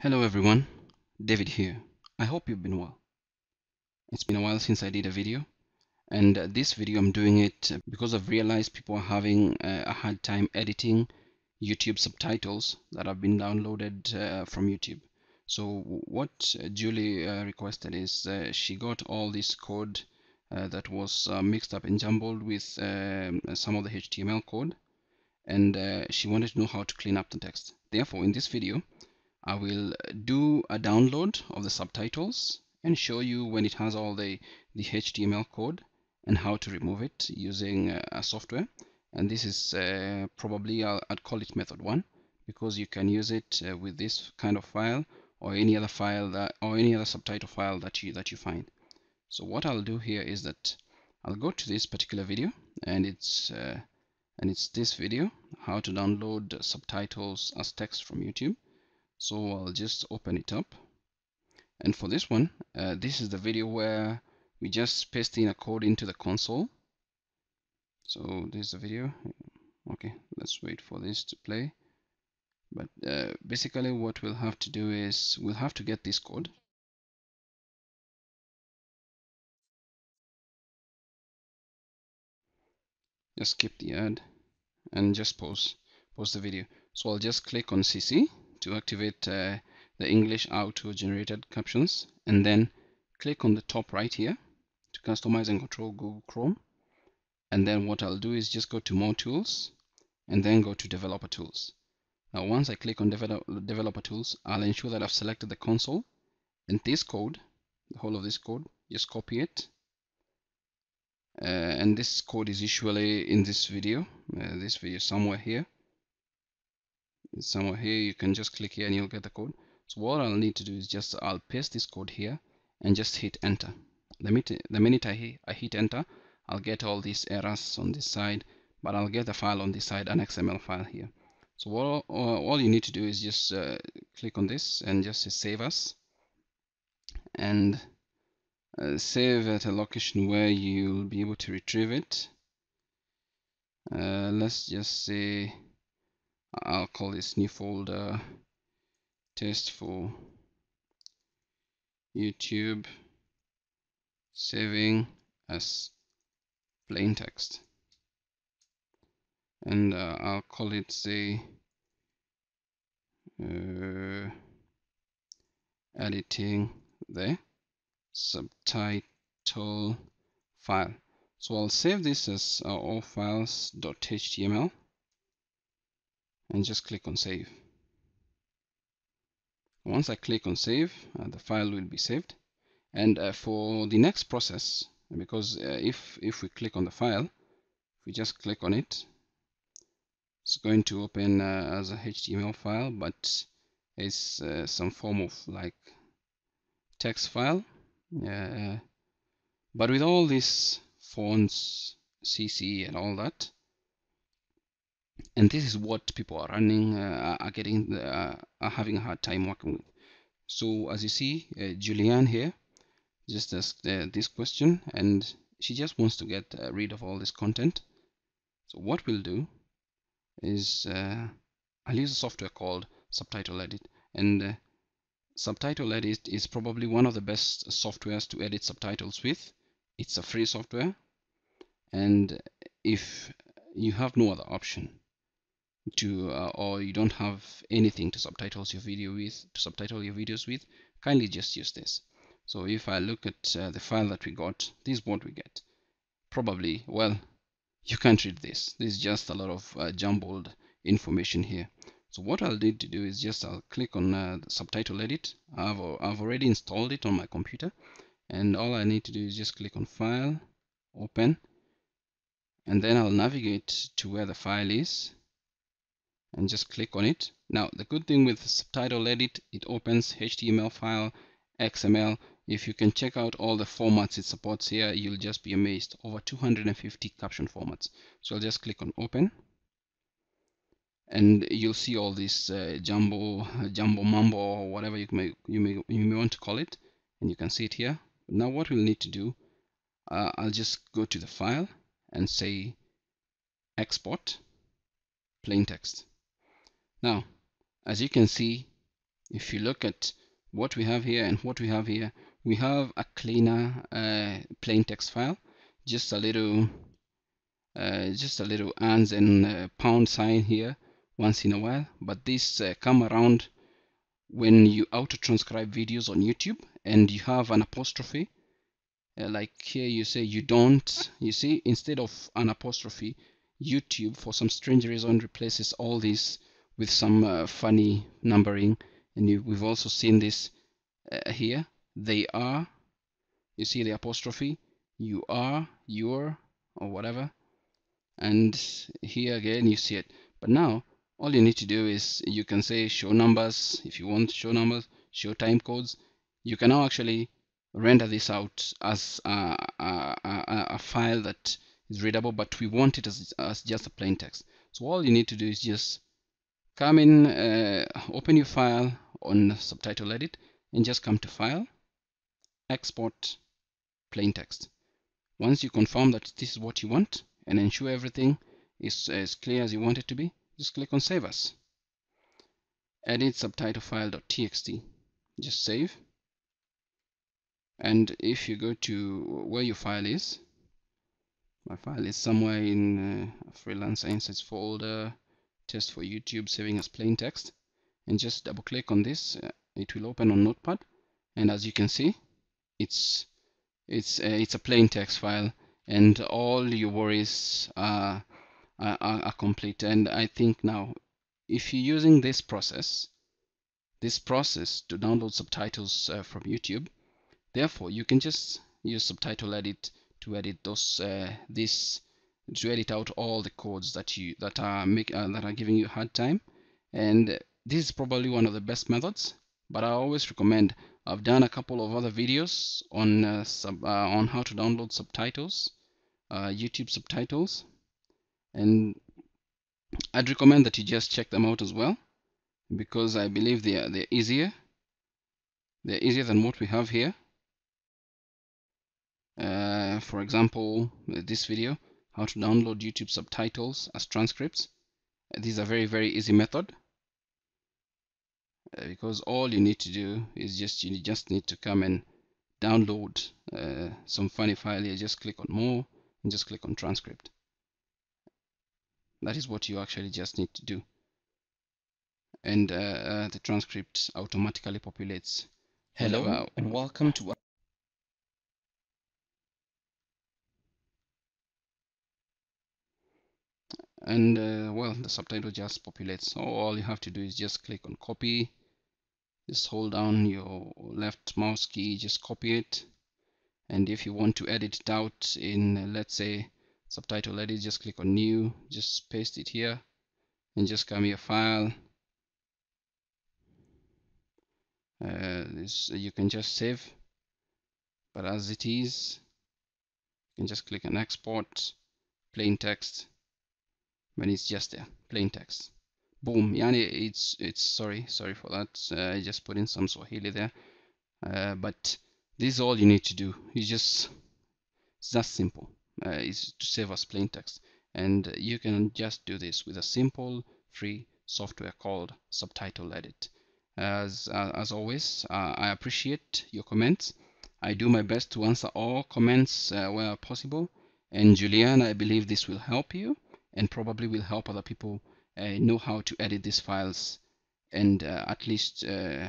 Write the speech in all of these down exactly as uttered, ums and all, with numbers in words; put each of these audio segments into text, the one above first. Hello everyone, David here. I hope you've been well. It's been a while since I did a video, and uh, this video I'm doing it because I've realized people are having uh, a hard time editing YouTube subtitles that have been downloaded uh, from YouTube. So what uh, Julie uh, requested is uh, she got all this code uh, that was uh, mixed up and jumbled with uh, some of the H T M L code, and uh, she wanted to know how to clean up the text. Therefore, in this video I will do a download of the subtitles and show you when it has all the, the H T M L code and how to remove it using uh, a software. And this is uh, probably, I'll, I'd call it method one, because you can use it uh, with this kind of file or any other file that, or any other subtitle file that you, that you find. So what I'll do here is that I'll go to this particular video, and it's, uh, and it's this video, how to download subtitles as text from YouTube. So I'll just open it up, and for this one uh, this is the video where we just paste in a code into the console. So this is the video. Okay, let's wait for this to play, but uh, basically what we'll have to do is we'll have to get this code. Just skip the ad and just pause pause the video. So I'll just click on C C to activate uh, the English auto-generated captions, and then click on the top right here to customize and control Google Chrome. And then what I'll do is just go to More Tools, and then go to Developer Tools. Now, once I click on develop, Developer Tools, I'll ensure that I've selected the console, and this code, the whole of this code, just copy it. Uh, and this code is usually in this video, uh, this video somewhere here. Somewhere here, you can just click here and you'll get the code. So what I'll need to do is just I'll paste this code here and just hit enter. The minute, the minute I, hit, I hit enter, I'll get all these errors on this side, but I'll get the file on this side, an X M L file here. So what, all you need to do is just uh, click on this and just say save as, and uh, save at a location where you'll be able to retrieve it. Uh, let's just say, I'll call this new folder test for YouTube, saving as plain text, and uh, I'll call it say uh, editing the subtitle file. So I'll save this as uh, all files dot H T M L. And just click on save. Once I click on save, uh, the file will be saved. And uh, for the next process, because uh, if if we click on the file, if we just click on it, it's going to open uh, as a H T M L file, but it's uh, some form of like text file. Uh, but with all these fonts, C C, and all that. And this is what people are running, uh, are getting, uh, are having a hard time working with. So as you see, uh, Julianne here just asked uh, this question, and she just wants to get uh, rid of all this content. So what we'll do is uh, I'll use a software called Subtitle Edit, and uh, Subtitle Edit is probably one of the best softwares to edit subtitles with. It's a free software, and if you have no other option to uh, or you don't have anything to subtitles your video with to subtitle your videos with, kindly just use this. So if I look at uh, the file that we got, this is what we get. Probably, well, you can't read this. This is just a lot of uh, jumbled information here. So what I'll need to do is just I'll click on uh, the Subtitle Edit. I've, I've already installed it on my computer, and all I need to do is just click on File, Open, and then I'll navigate to where the file is and just click on it. Now, the good thing with Subtitle Edit, it opens H T M L file, X M L. If you can check out all the formats it supports here, you'll just be amazed. Over two hundred fifty caption formats. So I'll just click on Open, and you'll see all this uh, jumbo, jumbo mumbo, or whatever you may, you may you may want to call it, and you can see it here. Now, what we'll need to do, uh, I'll just go to the file and say export plain text. Now, as you can see, if you look at what we have here and what we have here, we have a cleaner uh, plain text file, just a little uh, just a little ands and uh, pound sign here once in a while. But this uh, come around when you auto transcribe videos on YouTube and you have an apostrophe, uh, like here you say you don't, you see, instead of an apostrophe, YouTube for some strange reason replaces all this with some uh, funny numbering. And you, we've also seen this uh, here, they are, you see the apostrophe, you are, your, or whatever, and here again you see it. But now all you need to do is you can say show numbers if you want, show numbers, show time codes. You can now actually render this out as a, a, a, a file that is readable, but we want it as, as just a plain text. So all you need to do is just come in, uh, open your file on Subtitle Edit and just come to File, Export, Plain Text. Once you confirm that this is what you want and ensure everything is as clear as you want it to be, just click on Save As. Edit subtitle file.txt. Just save. And if you go to where your file is, my file is somewhere in uh, Freelancer Insights folder, test for YouTube, saving as plain text, and just double click on this. Uh, it will open on Notepad, and as you can see, it's it's uh, it's a plain text file, and all your worries are, are are complete. And I think now, if you're using this process, this process to download subtitles uh, from YouTube, therefore you can just use Subtitle Edit to edit those uh, this. to edit out all the codes that you that are make uh, that are giving you a hard time. And this is probably one of the best methods, but I always recommend, I've done a couple of other videos on uh, sub, uh, on how to download subtitles, uh, YouTube subtitles, and I'd recommend that you just check them out as well, because I believe they are, they're easier they're easier than what we have here. Uh, for example, this video, how to download YouTube subtitles as transcripts. This is a very very easy method, uh, because all you need to do is just you just need to come and download uh, some funny file here, just click on more and just click on transcript. That is what you actually just need to do, and uh, uh, the transcript automatically populates. Hello, Hello and welcome to And uh, well, the subtitle just populates. So all you have to do is just click on copy. Just hold down your left mouse key, just copy it. And if you want to edit it out in, uh, let's say, Subtitle Edit, just click on New. Just paste it here, and just come here, File. Uh, this you can just save. But as it is, you can just click on Export, Plain Text. When it's just there, plain text, boom. Yani, it's it's sorry, sorry for that. Uh, I just put in some Swahili there, uh, but this is all you need to do. It's just it's that simple. Uh, it's to save as plain text, and you can just do this with a simple free software called Subtitle Edit. As uh, as always, uh, I appreciate your comments. I do my best to answer all comments uh, where possible. And Julianne, I believe this will help you, and probably will help other people uh, know how to edit these files, and uh, at least uh,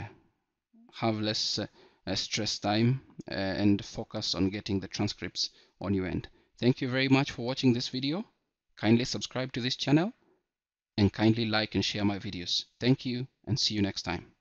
have less uh, uh, stress time uh, and focus on getting the transcripts on your end. Thank you very much for watching this video. Kindly subscribe to this channel and kindly like and share my videos. Thank you and see you next time.